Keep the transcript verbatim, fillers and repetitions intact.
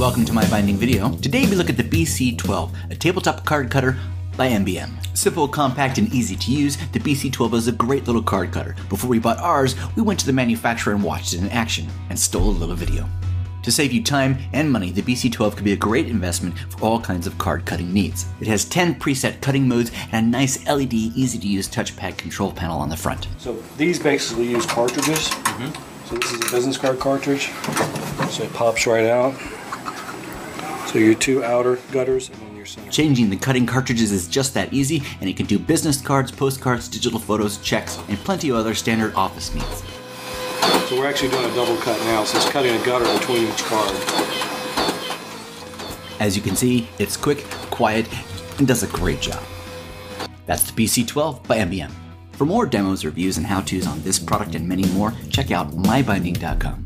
Welcome to my binding video. Today we look at the B C twelve, a tabletop card cutter by M B M. Simple, compact, and easy to use, the B C twelve is a great little card cutter. Before we bought ours, we went to the manufacturer and watched it in action, and stole a little video. To save you time and money, the B C twelve could be a great investment for all kinds of card cutting needs. It has ten preset cutting modes and a nice L E D, easy to use touchpad control panel on the front. So these basically use cartridges. Mm-hmm. So this is a business card cartridge. So it pops right out. So your two outer gutters and then your center. Changing the cutting cartridges is just that easy, and it can do business cards, postcards, digital photos, checks, and plenty of other standard office needs. So we're actually doing a double cut now, so it's cutting a gutter between each card. As you can see, it's quick, quiet, and does a great job. That's the B C twelve by M B M. For more demos, reviews, and how-tos on this product and many more, check out my binding dot com.